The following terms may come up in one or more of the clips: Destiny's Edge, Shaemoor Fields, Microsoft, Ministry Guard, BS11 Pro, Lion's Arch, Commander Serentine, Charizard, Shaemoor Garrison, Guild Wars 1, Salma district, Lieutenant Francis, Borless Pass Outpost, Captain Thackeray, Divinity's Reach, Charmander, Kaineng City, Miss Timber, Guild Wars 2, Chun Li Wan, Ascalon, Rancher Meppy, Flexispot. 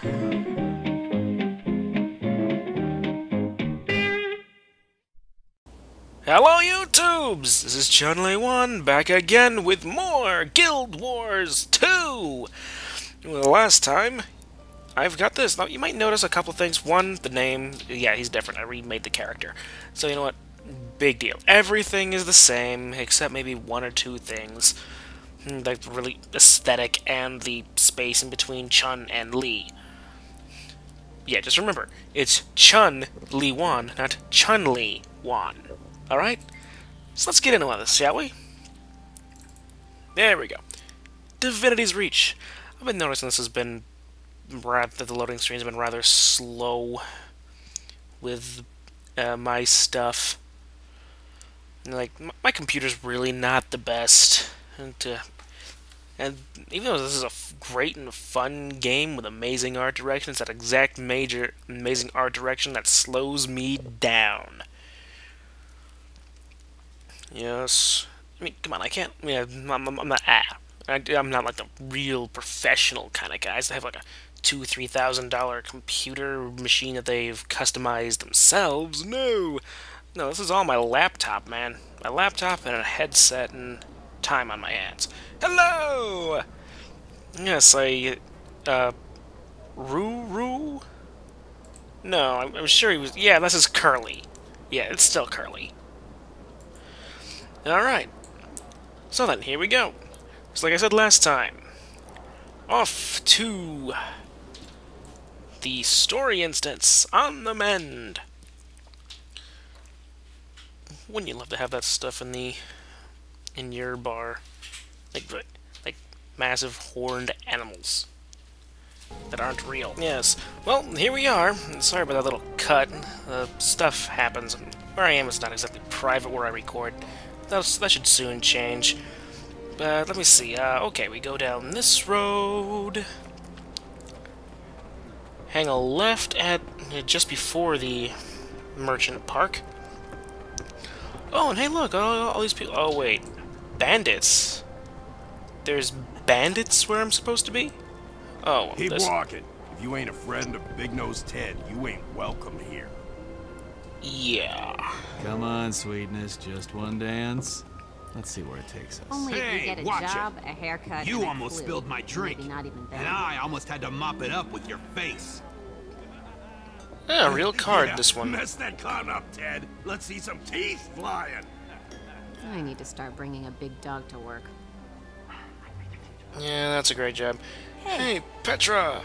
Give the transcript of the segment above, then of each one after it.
Hello YouTubes! This is Chun Li Wan back again with more Guild Wars 2! Well, last time, I've got this. Now, you might notice a couple things. One, the name. Yeah, he's different. I remade the character. So, you know what? Big deal. Everything is the same, except maybe one or two things. Like, really aesthetic and the space in between Chun and Li. Yeah, just remember, it's Chun Li Wan, not Chun Li Wan. Alright, so let's get into all this, shall we? There we go. Divinity's Reach. I've been noticing this has been... the loading screen's been rather slow with my stuff. Like, my computer's really not the best. And even though this is a great and fun game with amazing art direction, it's that exact amazing art direction that slows me down. Yes. I mean, come on, I can't... I mean, I'm not like the real professional kind of guys that have like a $2,000-$3,000 computer machine that they've customized themselves. No! No, this is all my laptop, man. My laptop and a headset and time on my hands. Hello! Yes, I... Ruru? No, I'm sure he was... Yeah, this is Curly. Yeah, it's still Curly. Alright, so then, here we go. So like I said last time, off to the story instance on the mend. Wouldn't you love to have that stuff in the your bar? Like massive horned animals that aren't real. Yes, well, here we are. Sorry about that little cut. Stuff happens. Where I am is not exactly private where I record. That should soon change. But let me see. Okay, we go down this road. Hang a left at just before the merchant park. Oh, and hey, look! All these people. Oh wait, bandits. There's bandits where I'm supposed to be. Oh, keep walking. If you ain't a friend of Big Nose Ted, you ain't welcome here. Yeah. Come on, sweetness, just one dance. Let's see where it takes us. Only if you get a job, a haircut, you almost spilled my drink, and I almost had to mop it up with your face. Yeah, a real card, this one. Mess that card up, Ted. Let's see some teeth flying. I need to start bringing a big dog to work. Yeah, that's a great job. Hey Petra.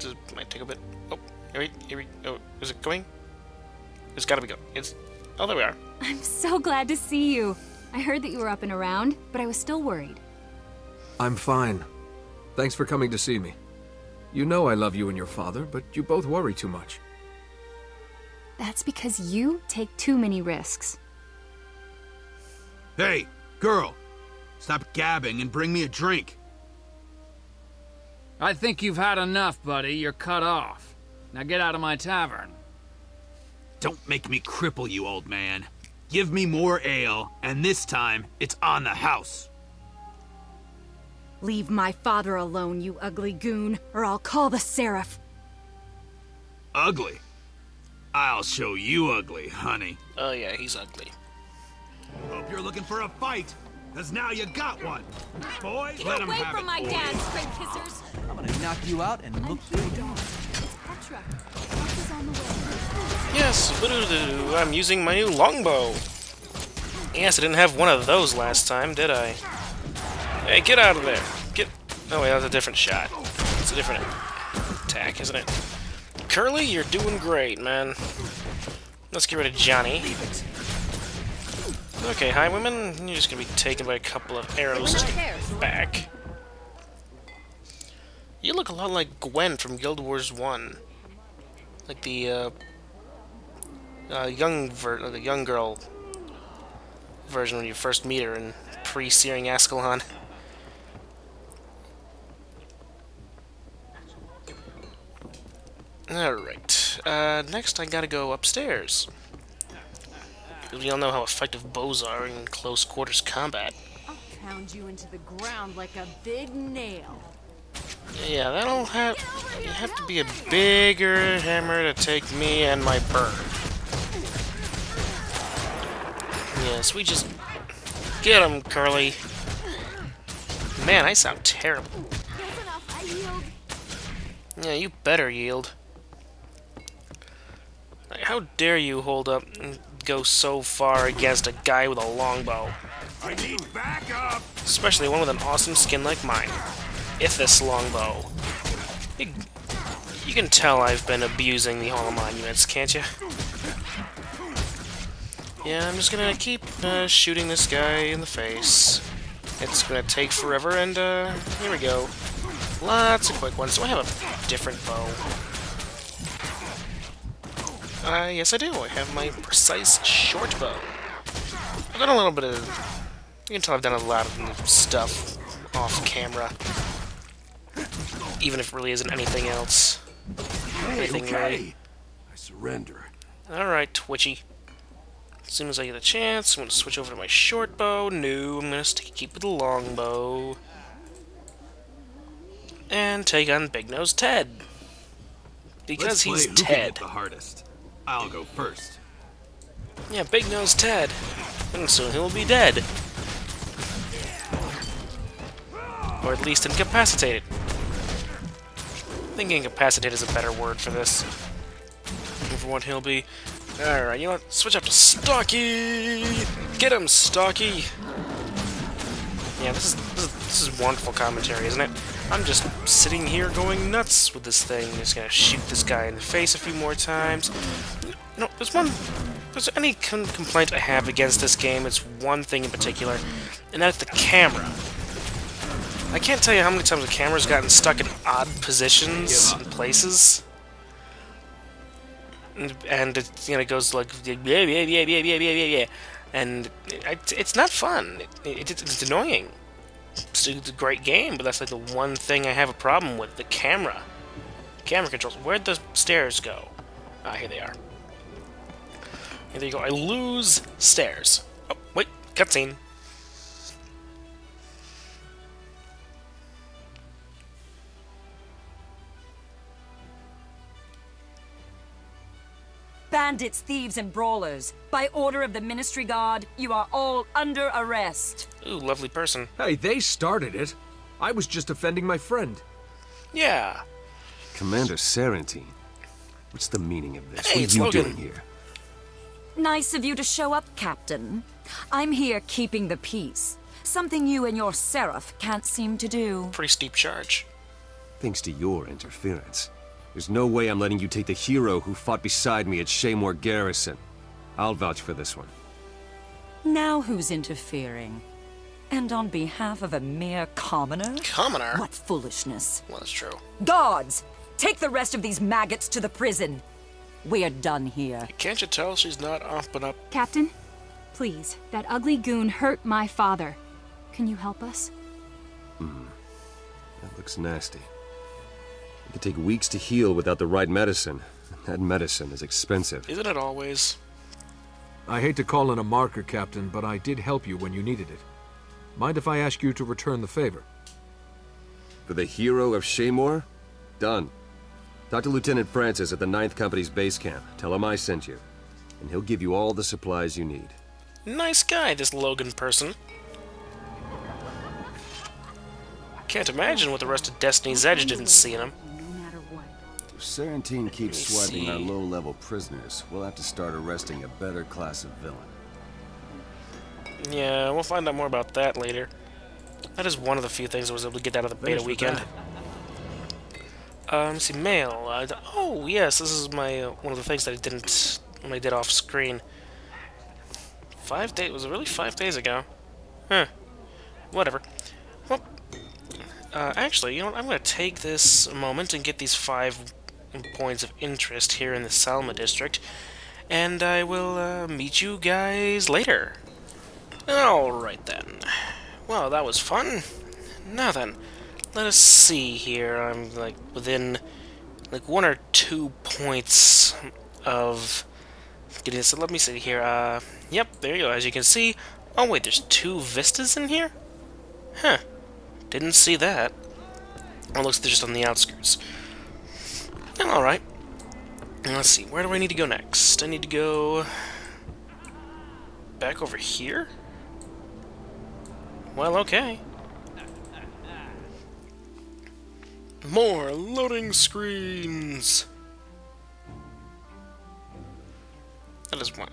It might take a bit. Oh, here we oh, is it going? It's gotta be going. It's... Oh, there we are. I'm so glad to see you. I heard that you were up and around, but I was still worried. I'm fine. Thanks for coming to see me. You know I love you and your father, but you both worry too much. That's because you take too many risks. Hey, girl! Stop gabbing and bring me a drink. I think you've had enough, buddy. You're cut off. Now get out of my tavern. Don't make me cripple you, old man. Give me more ale, and this time, it's on the house. Leave my father alone, you ugly goon, or I'll call the Seraph. Ugly? I'll show you ugly, honey. Oh yeah, he's ugly. Hope you're looking for a fight. Cause now you got one, boy. Get away from my dad, straight kissers! I'm gonna knock you out and look pretty darn. It's Petra. Is on the way. Yes, I'm using my new longbow. Yes, I didn't have one of those last time, did I? Hey, get out of there! Get. No, wait, that was a different shot. It's a different attack, isn't it? Curly, you're doing great, man. Let's get rid of Johnny. Okay, hi women, you're just gonna be taken by a couple of arrows to the back. You look a lot like Gwen from Guild Wars 1. Like the the young girl version when you first meet her in pre-searing Ascalon. Alright. Next I gotta go upstairs. We all know how effective bows are in close quarters combat. pound you into the ground like a big nail. Yeah, that'll have... You have to be a bigger hammer to take me and my bird. Yes, we just... Get him, Curly. Man, I sound terrible. That's enough. I yield. Yeah, you better yield. Like, how dare you hold up and go so far against a guy with a longbow? I need backup. Especially one with an awesome skin like mine. Ithis longbow. You can tell I've been abusing the Hall of Monuments, can't you? Yeah, I'm just gonna keep shooting this guy in the face. It's gonna take forever, and here we go. Lots of quick ones. So I have a different bow. Yes, I do. I have my precise short bow. I've done a little bit of... You can tell I've done a lot of stuff off camera. Even if it really isn't anything else. Anything really. I surrender. Alright, Twitchy. As soon as I get a chance, I'm going to switch over to my short bow. No, I'm going to keep with the long bow. And take on Big Nose Ted. Because he's Ted. The hardest. I'll go first. Yeah, Big Nose Ted. And soon he'll be dead. Or at least incapacitated. I think incapacitated is a better word for this. For what he'll be. Alright, you know what? Switch up to Stocky! Get him, Stocky! Yeah, this is wonderful commentary, isn't it? I'm just sitting here going nuts with this thing. I'm just gonna shoot this guy in the face a few more times. No, there's any complaint I have against this game, it's one thing in particular, and that's the camera. I can't tell you how many times the camera's gotten stuck in odd positions and places. And it, you know, goes like yeah, and it's not fun. It's annoying. It's a great game, but that's like the one thing I have a problem with: the camera, camera controls. Where'd the stairs go? Ah, here they are. Here they go. I lose stairs. Oh wait, cutscene. Bandits, thieves, and brawlers. By order of the Ministry Guard, you are all under arrest. Ooh, lovely person. Hey, they started it. I was just defending my friend. Yeah. Commander Serentine, what's the meaning of this? Hey, what are you doing here? Nice of you to show up, Captain. I'm here keeping the peace. Something you and your Seraph can't seem to do. Pretty steep charge. Thanks to your interference. There's no way I'm letting you take the hero who fought beside me at Shaemoor Garrison. I'll vouch for this one. Now who's interfering? And on behalf of a mere commoner? Commoner? What foolishness. Well, that's true. Guards! Take the rest of these maggots to the prison. We're done here. Can't you tell she's not off but up? Captain, please, that ugly goon hurt my father. Can you help us? Hmm. That looks nasty. It could take weeks to heal without the right medicine. That medicine is expensive. Isn't it always? I hate to call in a marker, Captain, but I did help you when you needed it. Mind if I ask you to return the favor? For the hero of Shaemoor? Done. Talk to Lieutenant Francis at the 9th Company's base camp. Tell him I sent you. And he'll give you all the supplies you need. Nice guy, this Logan person. Can't imagine what the rest of Destiny's Edge didn't see in him. If Serentine keeps swiping our low-level prisoners, we'll have to start arresting a better class of villain. Yeah, we'll find out more about that later. That is one of the few things I was able to get out of the beta weekend. Let's see, mail. Oh, yes, this is my one of the things that I didn't when I did off screen. 5 days was it really 5 days ago? Huh. Whatever. Well. Actually, you know what, I'm going to take this moment and get these 5 points of interest here in the Salma district, and I will meet you guys later. Alright then. Well, that was fun. Now then, let us see here. I'm like within like 1 or 2 points of getting this. So let me see here. Yep, there you go. As you can see. Oh wait, there's 2 vistas in here? Huh. Didn't see that. Unless they're just on the outskirts. Alright. Let's see. Where do I need to go next? I need to go... back over here? Well, okay. More loading screens!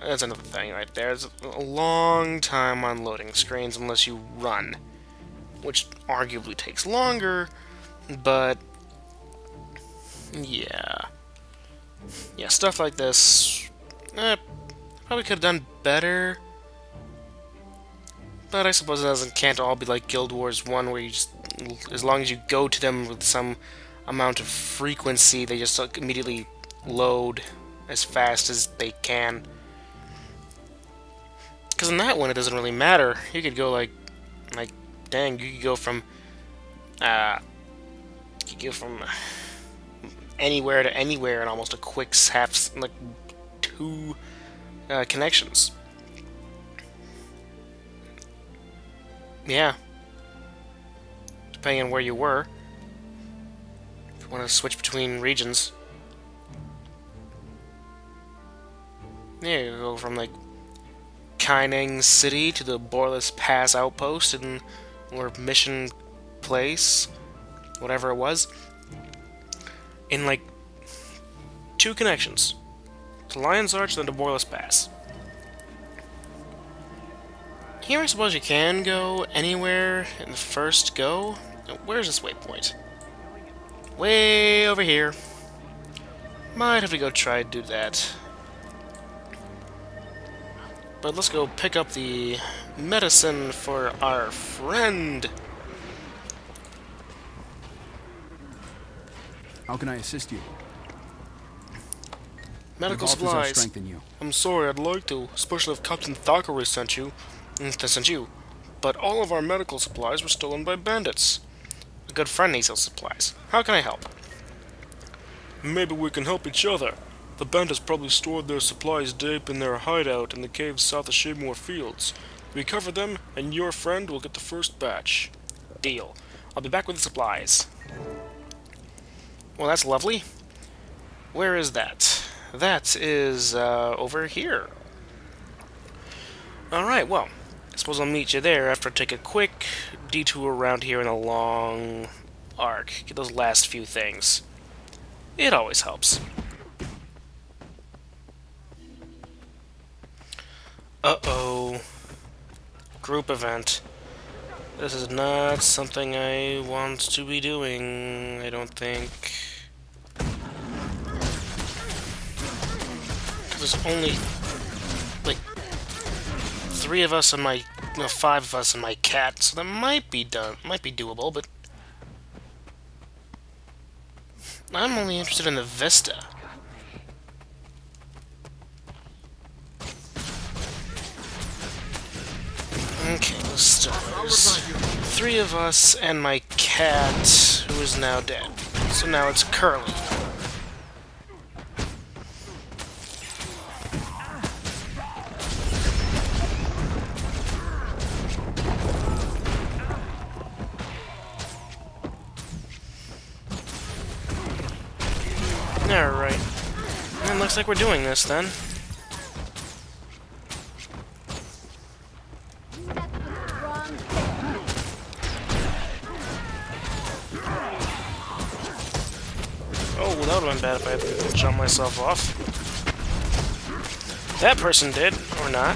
That's another thing right there. It's a long time on loading screens unless you run, which arguably takes longer, but yeah. Yeah, stuff like this, probably could have done better, but I suppose it can't all be like Guild Wars 1 where you just, as long as you go to them with some amount of frequency, they just immediately load as fast as they can. Because in that one, it doesn't really matter. You could go like, dang, you could go from, anywhere to anywhere in almost a quick half, like, two connections. Yeah. Depending on where you were. If you want to switch between regions. Yeah, you go from, like, Kaineng City to the Borless Pass Outpost and or Mission Place, whatever it was, in, like, two connections. To Lion's Arch, then to Borless Pass. Here I suppose you can go anywhere in the first go. Where's this waypoint? Way over here. Might have to go try to do that. But let's go pick up the medicine for our friend. How can I assist you? Medical supplies. You. I'm sorry, I'd like to, especially if Captain Thackeray sent you. But all of our medical supplies were stolen by bandits. A good friend needs those supplies. How can I help? Maybe we can help each other. The bandits probably stored their supplies deep in their hideout in the caves south of Shaemoor Fields. Recover them, and your friend will get the first batch. Deal. I'll be back with the supplies. Well, that's lovely. Where is that? That is, over here. Alright, well, I suppose I'll meet you there after I take a quick detour around here in a long arc. Get those last few things. It always helps. Uh-oh. Group event. This is not something I want to be doing, I don't think. There's only, like, three of us and my... no, five of us and my cat, so that might be done. Might be doable, but... I'm only interested in the Vista. Okay, let's start. Three of us and my cat, who is now dead. So now it's Curly. Alright. It looks like we're doing this then. That would've been bad if I jumped myself off. That person did, or not.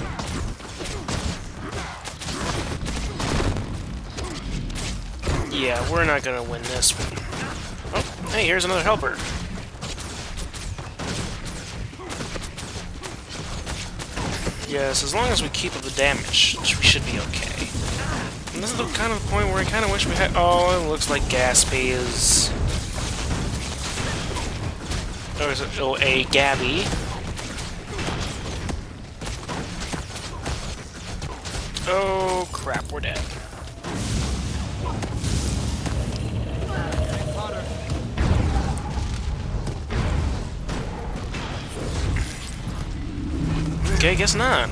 Yeah, we're not gonna win this one. Oh, hey, here's another helper. Yes, as long as we keep up the damage, we should be okay. And this is the kind of point where I kind of wish we had... oh, it looks like Gaspy is... or is it a Gabby? Oh crap, we're dead. Okay, guess not.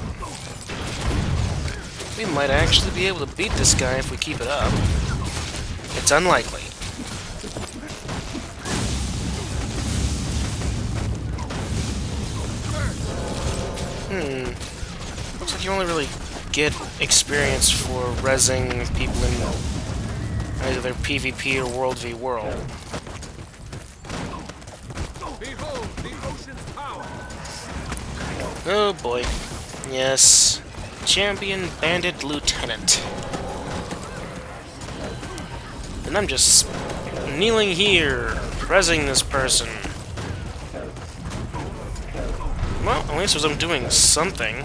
We might actually be able to beat this guy if we keep it up. It's unlikely. Looks like you only really get experience for rezzing people in either their PvP or World v. World. Behold the ocean's power. Oh boy. Yes. Champion Bandit Lieutenant. And I'm just kneeling here, pressing this person. Well, at least I'm doing something.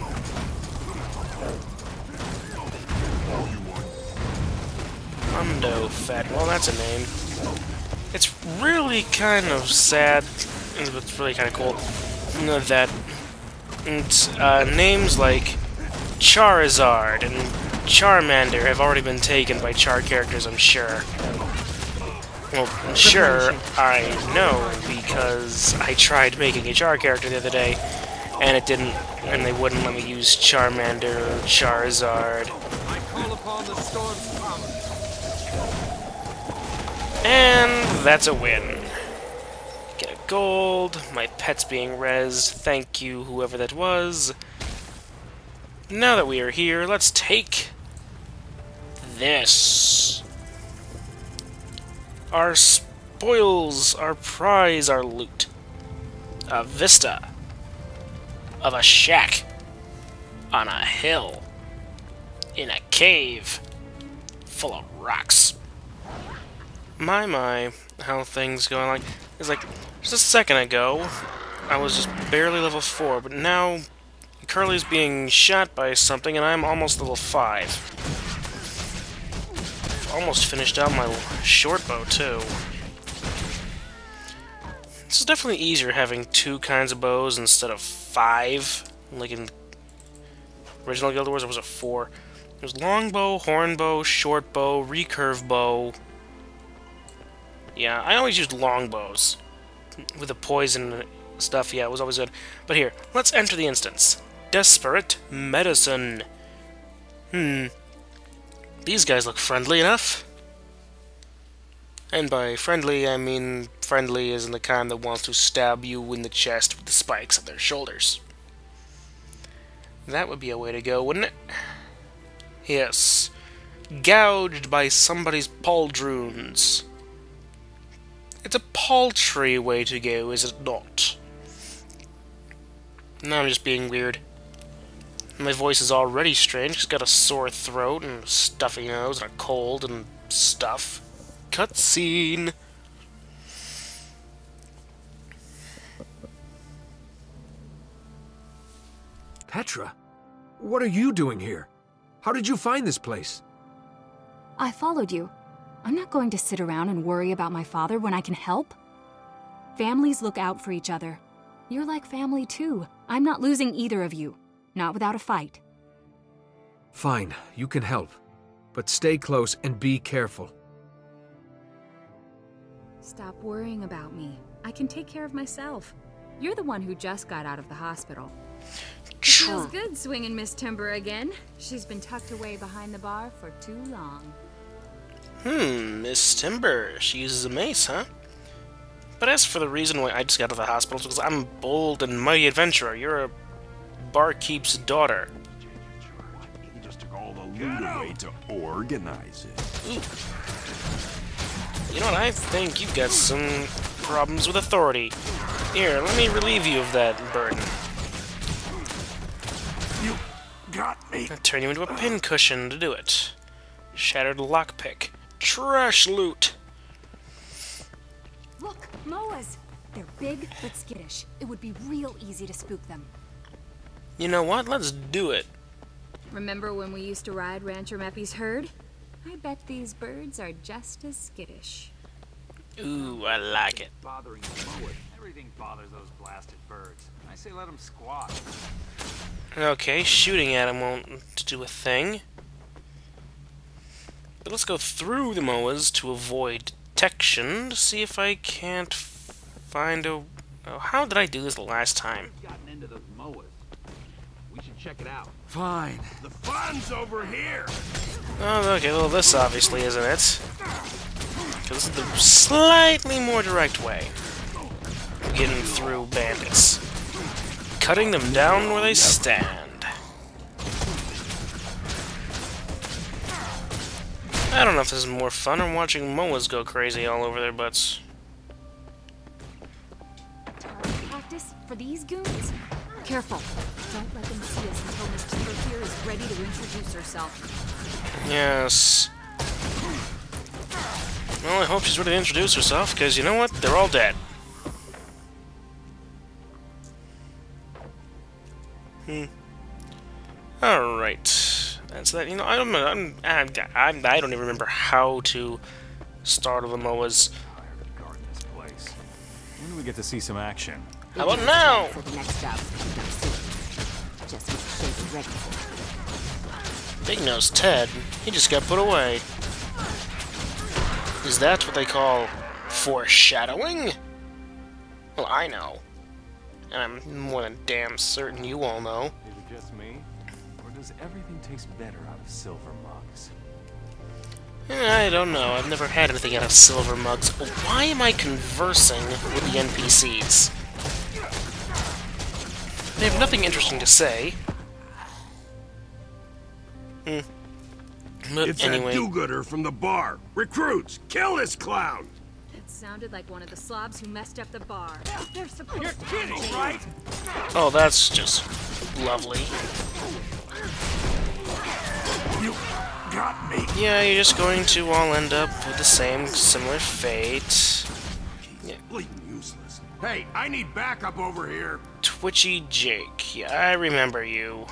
Mondo Fat. Well, that's a name. It's really kind of sad, but it's really kind of cool, you know, that names like Charizard and Charmander have already been taken by Char characters, I'm sure. Well, sure, I know, because I tried making a Char character the other day, and it didn't, and they wouldn't let me use Charmander or Charizard. I call upon the storm's power. And that's a win. Get a gold, my pet's being rezzed, thank you, whoever that was. Now that we are here, let's take this. Our spoils, our prize, our loot. A vista of a shack on a hill in a cave full of rocks. My, how things going like. It's like, just a second ago, I was just barely level 4, but now Curly's being shot by something, and I'm almost level 5. Almost finished out my shortbow, too. This is definitely easier having two kinds of bows instead of 5. Like in original Guild Wars, there was a 4. There's longbow, hornbow, shortbow, recurve bow. Yeah, I always used longbows. With the poison stuff, yeah, it was always good. But here, let's enter the instance. Desperate medicine. These guys look friendly enough. And by friendly, I mean friendly isn't the kind that wants to stab you in the chest with the spikes on their shoulders. That would be a way to go, wouldn't it? Yes. Gouged by somebody's pauldrons. It's a paltry way to go, is it not? No, I'm just being weird. My voice is already strange. It's got a sore throat and a stuffy nose and a cold and stuff. Cutscene. Petra, what are you doing here? How did you find this place? I followed you. I'm not going to sit around and worry about my father when I can help. Families look out for each other. You're like family, too. I'm not losing either of you. Not without a fight. Fine, you can help. But stay close and be careful. Stop worrying about me. I can take care of myself. You're the one who just got out of the hospital. Sure. It feels good swinging Miss Timber again. She's been tucked away behind the bar for too long. Miss Timber. She uses a mace, huh? But as for the reason why I just got out of the hospital, it's because I'm a bold and mighty adventurer. You're a barkeep's daughter. He just took all the loot away to organize it. Ooh. You know what? I think you've got some problems with authority. Here, let me relieve you of that burden. You got me. I'll turn you into a pincushion to do it. Shattered lockpick. Trash loot. Look, moas. They're big but skittish. It would be real easy to spook them. You know what? Let's do it. Remember when we used to ride Rancher Meppy's herd? I bet these birds are just as skittish. Ooh, I like it. Bothering the moas. Everything bothers those blasted birds. I say let them squat. Okay, shooting at them won't do a thing. But let's go through the moas to avoid detection to see if I can't find a. Oh, how did I do this the last time? You should check it out. Fine. The fun's over here. Oh, okay. Well, this obviously isn't it. Because this is the slightly more direct way of getting through bandits. Cutting them down where they stand. I don't know if this is more fun or watching MOAs go crazy all over their butts. Practice for these goons? Careful. Don't let them see us until Miss Timber here is ready to introduce herself. Yes. Well, I hope she's ready to introduce herself, because you know what? They're all dead. Alright. And so that, you know, I don't even remember how to start the MOAs. When do we get to see some action? How about now? For the next job. Big Nose Ted, he just got put away. Is that what they call foreshadowing? Well, I know. And I'm more than damn certain you all know. Is it just me? Or does everything taste better out of silver mugs? I don't know. I've never had anything out of silver mugs. Why am I conversing with the NPCs? They have nothing interesting to say. But it's anyway. It's a do-gooder from the bar. Recruits, kill this clown! It sounded like one of the slobs who messed up the bar. They're supposed to be kidding, right? Oh, that's just lovely. You got me. Yeah, you're just going to all end up with the same similar fate. Yeah. Useless. Hey, I need backup over here. Twitchy Jake. Yeah, I remember you.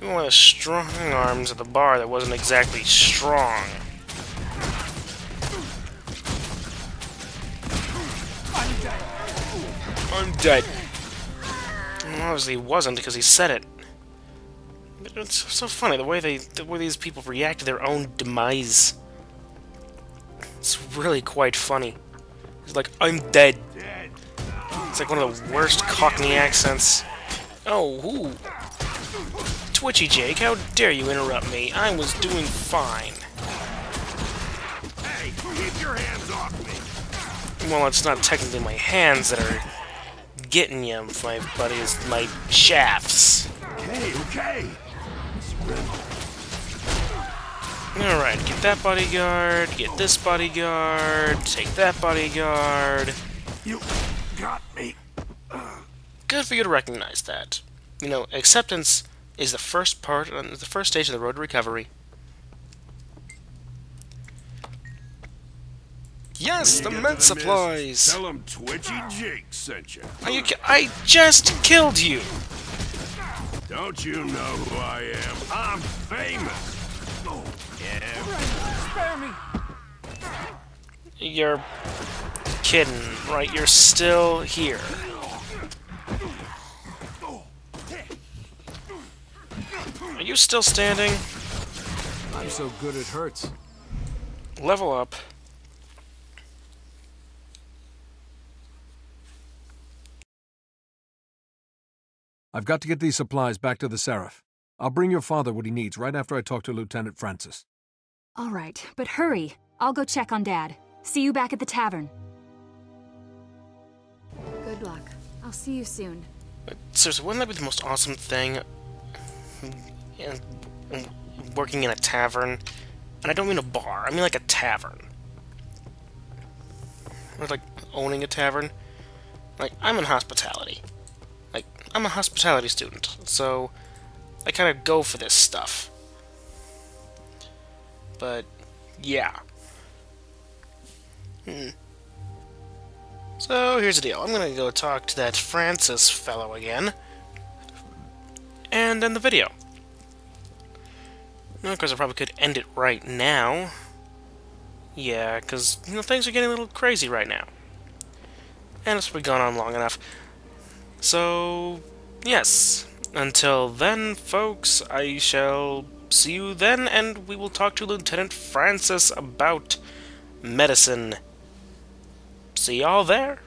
You were one of the strong arms at the bar that wasn't exactly strong. I'm dead. I'm dead. Well, obviously he wasn't because he said it. But it's so funny the way these people react to their own demise. It's really quite funny. It's like, I'm dead. It's like one of the worst Cockney accents. Oh, who? Twitchy Jake, how dare you interrupt me? I was doing fine. Hey, keep your hands off me. Well, it's not technically my hands that are getting you, my buddy. It's my shafts. Okay, okay. All right, get that bodyguard. Get this bodyguard. Take that bodyguard. You. Got me. Good for you to recognize that. You know, acceptance is the first part, the first stage of the road to recovery. Yes, the med supplies. Tell them Twitchy Jake sent you. Are you? I just killed you. Don't you know who I am? I'm famous. Oh, yeah. Spare me. You're kidding, right? You're still here. Are you still standing? I'm so good it hurts. Level up. I've got to get these supplies back to the Seraph. I'll bring your father what he needs right after I talk to Lieutenant Francis. All right, but hurry. I'll go check on Dad. See you back at the tavern. Good luck. I'll see you soon. But seriously, wouldn't that be the most awesome thing? Working in a tavern. And I don't mean a bar, I mean like a tavern. Or like owning a tavern. Like, I'm in hospitality. Like, I'm a hospitality student, so I kind of go for this stuff. But, yeah. So, here's the deal. I'm gonna go talk to that Francis fellow again. And end the video. No, because I probably could end it right now. Yeah, because, you know, things are getting a little crazy right now. And it's been gone on long enough. So, yes. Until then, folks, I shall see you then, and we will talk to Lieutenant Francis about medicine. See y'all there.